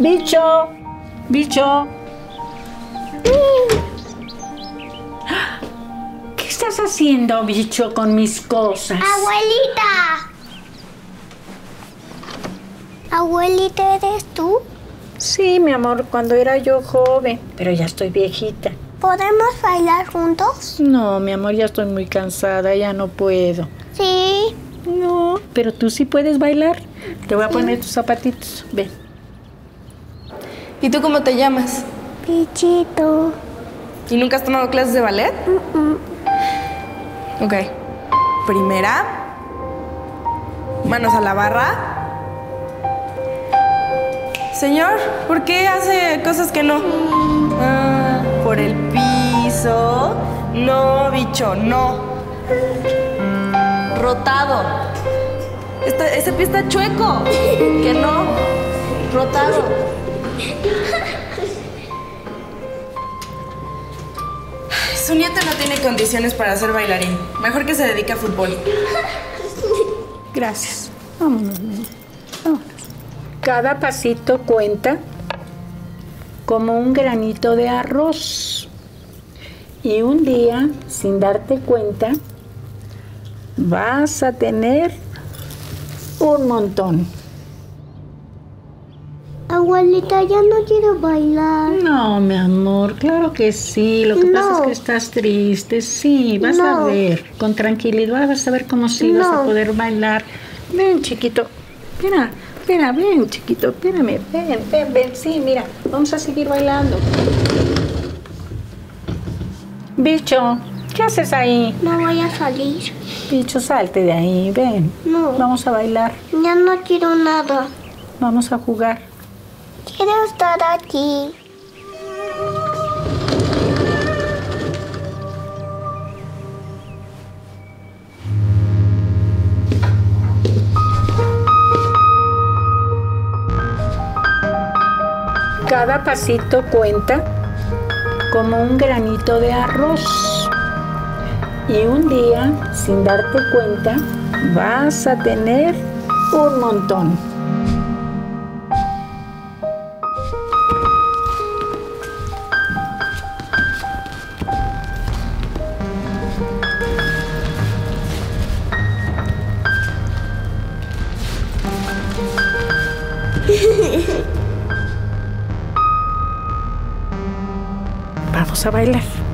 Bicho, bicho. ¿Qué estás haciendo, bicho, con mis cosas? Abuelita. Abuelita, ¿eres tú? Sí, mi amor, cuando era yo joven, pero ya estoy viejita. ¿Podemos bailar juntos? No, mi amor, ya estoy muy cansada, ya no puedo. Sí. No, pero tú sí puedes bailar. Te voy a poner tus zapatitos, ven. ¿Y tú cómo te llamas? Bichito. ¿Y nunca has tomado clases de ballet? Ok. Primera. Manos a la barra. Señor, ¿por qué hace cosas que no? Ah, por el piso. No, bicho, no. Rotado. Ese pie está chueco. Que no. Rotado. Su nieto no tiene condiciones para ser bailarín. Mejor que se dedique a fútbol. Gracias. Vámonos. Vámonos. Cada pasito cuenta como un granito de arroz. Y un día, sin darte cuenta, vas a tener un montón. Abuelita, ya no quiero bailar. No, mi amor, claro que sí. Lo que pasa es que estás triste. Sí, vas a ver. Con tranquilidad vas a ver cómo sí vas a poder bailar. Ven, chiquito. Mira. Espera, ven, chiquito, espérame, ven, ven, ven, sí, mira, vamos a seguir bailando. Bicho, ¿qué haces ahí? No voy a salir. Bicho, salte de ahí, ven. No. Vamos a bailar. Ya no quiero nada. Vamos a jugar. Quiero estar aquí. Cada pasito cuenta como un granito de arroz. Y un día, sin darte cuenta, vas a tener un montón. Vamos a bailar.